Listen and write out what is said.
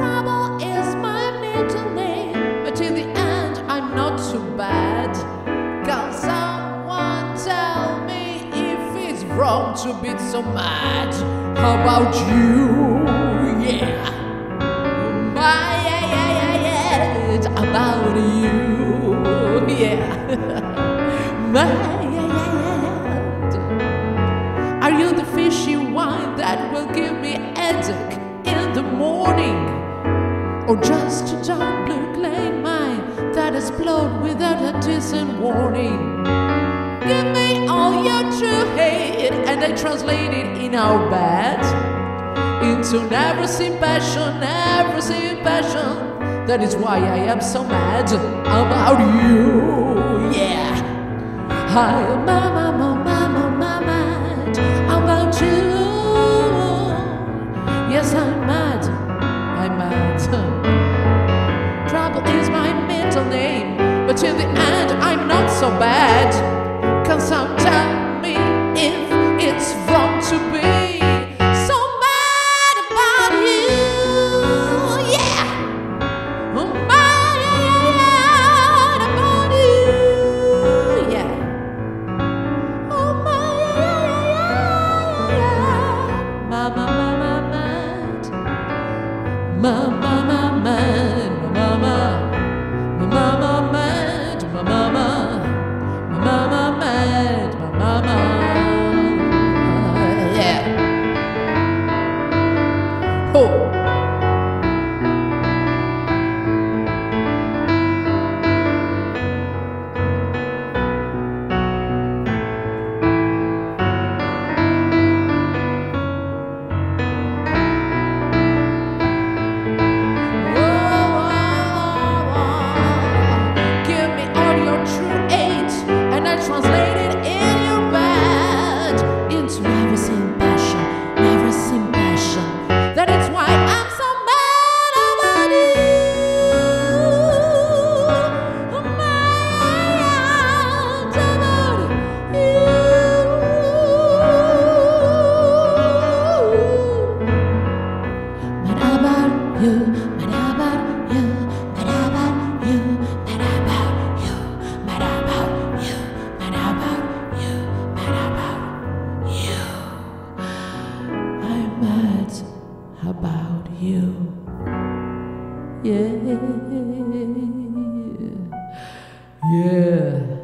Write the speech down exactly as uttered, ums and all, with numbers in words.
trouble is my middle name, but in the end I'm not so bad. Can someone tell me if it's wrong to be so mad? How about you? Yeah, my yeah yeah yeah yeah, it's about you. Yeah, my yeah yeah yeah. Are you the fishy one that will give me headache in the morning, or just a dark blue clay mine that explode without a decent warning? Give me all your true hate, and I translate it in our bed into never seen passion, never seen passion. That is why I am so mad about you. Yeah, I am mama, mama, mama, mad about you. Yes, I'm mad, I'm mad. Trouble is my middle name, but in the end I'm not so bad. Can someone tell me if it's wrong to be so mad about you? Yeah, I'm mad about you. Yeah, I'm mad, mama. Mama, mama, mad, mama, mama, mad, mama, mama, mama, mad, mama, yeah. Oh. Translated in your bed into never seen passion, never seen passion. That is why I'm so mad about you. I'm mad about you. Mad about you, mad about you, mad about you, mad about you, mad about you. About you, yeah, yeah.